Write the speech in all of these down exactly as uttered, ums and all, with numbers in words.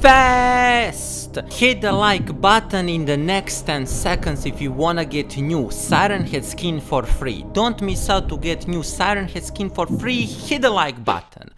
fast! Hit the like button in the next ten seconds if you wanna get new Siren Head skin for free. Don't miss out to get new Siren Head skin for free, hit the like button.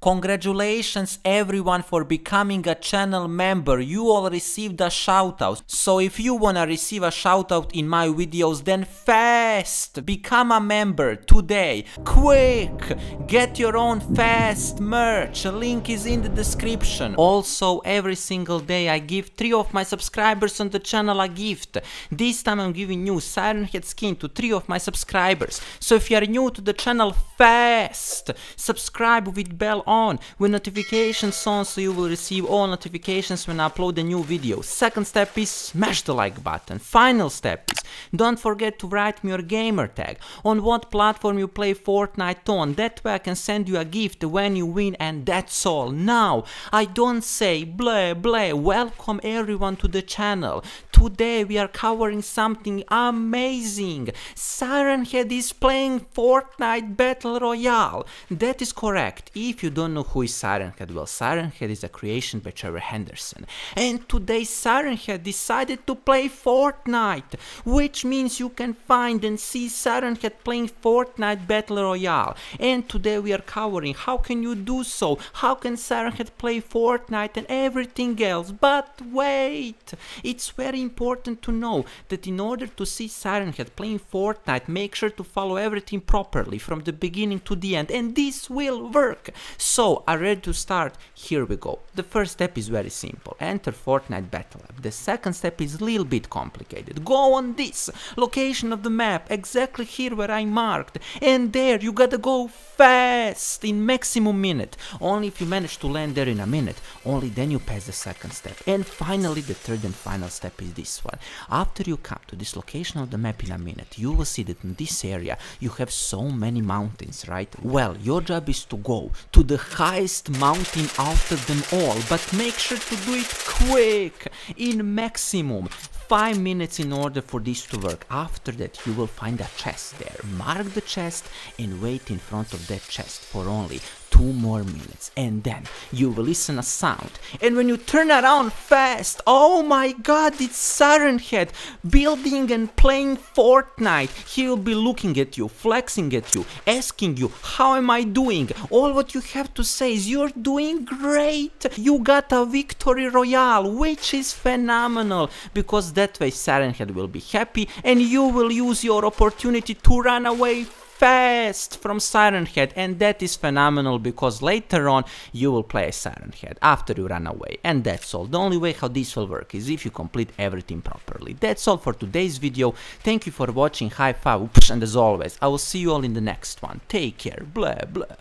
Congratulations everyone for becoming a channel member, you all received a shoutout, so if you wanna receive a shoutout in my videos then fast! Become a member today, quick! Get your own fast merch, link is in the description. Also every single day I give three of my subscribers on the channel a gift. This time I'm giving new Siren Head skin to three of my subscribers, so if you are new to the channel fast! Subscribe with bell on with notifications on so you will receive all notifications when I upload a new video. Second step is smash the like button. Final step is don't forget to write me your gamer tag on what platform you play Fortnite on, that way I can send you a gift when you win, and that's all. Now I don't say blah blah, welcome everyone to the channel. Today we are covering something amazing. Siren Head is playing Fortnite Battle Royale. That is correct. If you don't know who is Siren Head, well, Siren Head is a creation by Trevor Henderson. And today Siren Head decided to play Fortnite, which means you can find and see Siren Head playing Fortnite Battle Royale. And today we are covering how can you do so, how can Siren Head play Fortnite and everything else. But wait, it's very important to know that in order to see Siren Head playing Fortnite, make sure to follow everything properly from the beginning to the end, and this will work. So, are you ready to start? Here we go. The first step is very simple. Enter Fortnite Battle app. The second step is a little bit complicated. Go on this location of the map, exactly here where I marked, and there you gotta go fast in maximum minute. Only if you manage to land there in a minute, only then you pass the second step. And finally, the third and final step is this one. After you come to this location of the map in a minute, you will see that in this area you have so many mountains, right? Well, your job is to go to the highest mountain out of them all, but make sure to do it quick, in maximum five minutes in order for this to work. After that you will find a chest there, mark the chest and wait in front of that chest for only two more minutes, and then you will listen a sound, and when you turn around fast, oh my god, it's Siren Head building and playing Fortnite. He will be looking at you, flexing at you, asking you how am I doing. All what you have to say is you're doing great, you got a victory royale, which is phenomenal, because that way Siren Head will be happy and you will use your opportunity to run away fast from Siren Head, and that is phenomenal because later on you will play Siren Head after you run away. And that's all. The only way how this will work is if you complete everything properly. That's all for today's video. Thank you for watching, high five, and as always I will see you all in the next one. Take care, blah blah.